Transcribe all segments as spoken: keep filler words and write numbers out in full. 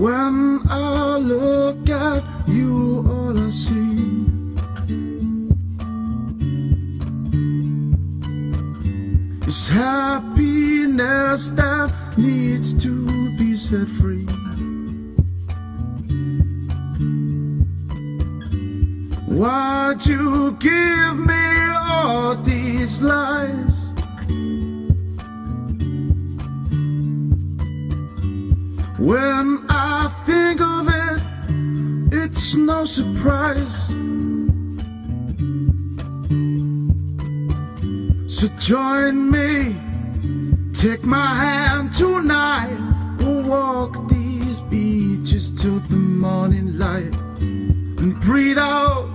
When I look at you, all I see is happiness that needs to be set free. Why'd you give me all these lies? When I think of it, it's no surprise. So join me, take my hand tonight. We'll walk these beaches till the morning light, and breathe out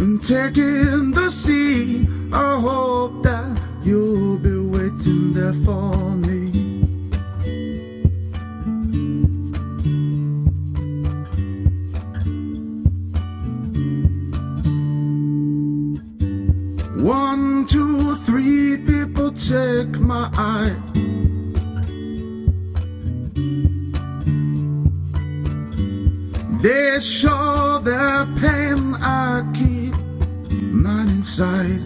and take in the sea. I hope that you'll be waiting there for me. One, two, three, people take my eye. They show their pain, I keep mine inside.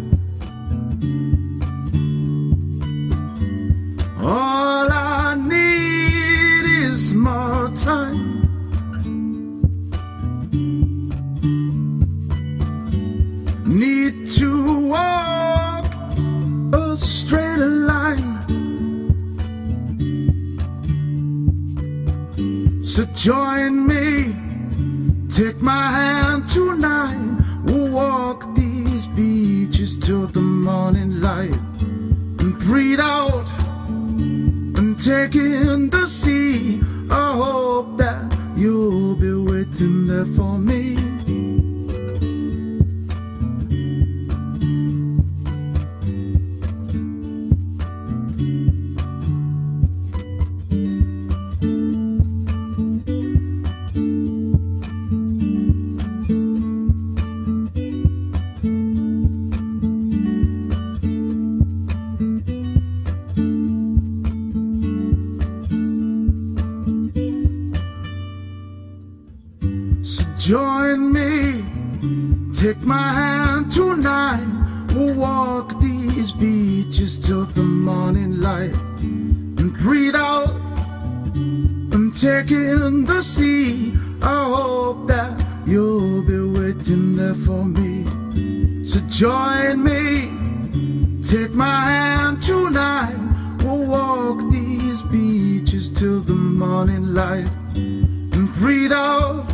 All I need is more time. Need to walk a straight line. So join me, take my hand tonight. We'll walk these beaches till the morning light, and breathe out and take in the sea. I hope that you'll be waiting there for me. So join me, take my hand tonight. We'll walk these beaches till the morning light, and breathe out and take in the sea. I hope that you'll be waiting there for me. So join me, take my hand tonight. We'll walk these beaches till the morning light, and breathe out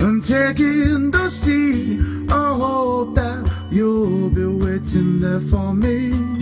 and take in the sea. I hope that you'll be waiting there for me.